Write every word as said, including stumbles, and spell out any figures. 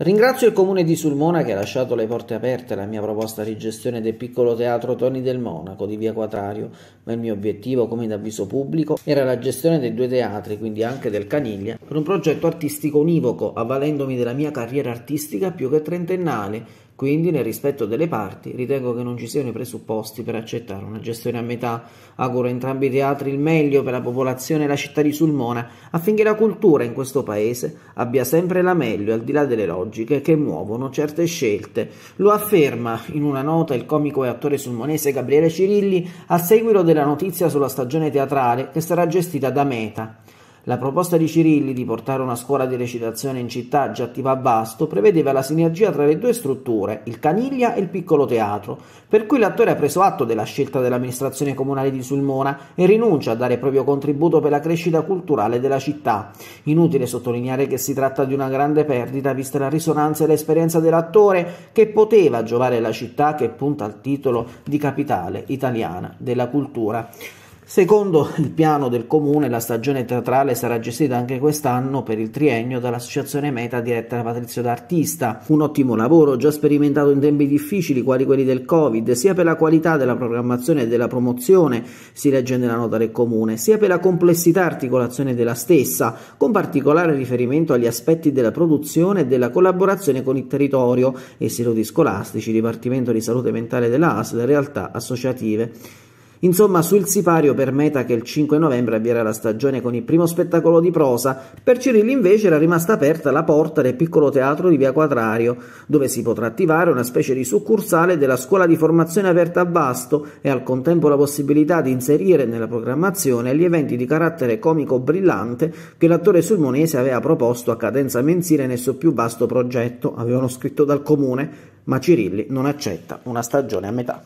Ringrazio il comune di Sulmona che ha lasciato le porte aperte alla mia proposta di gestione del piccolo teatro Toni del Monaco di via Quadrario, ma il mio obiettivo, come d'avviso pubblico, era la gestione dei due teatri, quindi anche del Caniglia, per un progetto artistico univoco, avvalendomi della mia carriera artistica più che trentennale, quindi nel rispetto delle parti ritengo che non ci siano i presupposti per accettare una gestione a metà. Auguro a entrambi i teatri il meglio per la popolazione e la città di Sulmona, affinché la cultura in questo paese abbia sempre la meglio al di là delle logiche che muovono certe scelte. Lo afferma in una nota il comico e attore sulmonese Gabriele Cirilli a seguito della notizia sulla stagione teatrale che sarà gestita da Meta. La proposta di Cirilli di portare una scuola di recitazione in città già attiva a Vasto prevedeva la sinergia tra le due strutture, il Caniglia e il piccolo teatro, per cui l'attore ha preso atto della scelta dell'amministrazione comunale di Sulmona e rinuncia a dare il proprio contributo per la crescita culturale della città. Inutile sottolineare che si tratta di una grande perdita vista la risonanza e l'esperienza dell'attore che poteva giovare alla città che punta al titolo di capitale italiana della cultura. Secondo il piano del comune, la stagione teatrale sarà gestita anche quest'anno per il triennio dall'associazione Meta diretta da Patrizio d'Artista. Un ottimo lavoro già sperimentato in tempi difficili quali quelli del Covid, sia per la qualità della programmazione e della promozione, si legge nella nota del comune, sia per la complessità e articolazione della stessa, con particolare riferimento agli aspetti della produzione e della collaborazione con il territorio, istituti scolastici, Dipartimento di Salute Mentale della A S L, realtà associative. Insomma, sul sipario per Meta che il cinque novembre avvierà la stagione con il primo spettacolo di prosa, per Cirilli invece era rimasta aperta la porta del piccolo teatro di via Quadrario, dove si potrà attivare una specie di succursale della scuola di formazione aperta a Vasto e al contempo la possibilità di inserire nella programmazione gli eventi di carattere comico brillante che l'attore sulmonese aveva proposto a cadenza mensile nel suo più vasto progetto, avevano scritto dal comune, ma Cirilli non accetta una stagione a metà.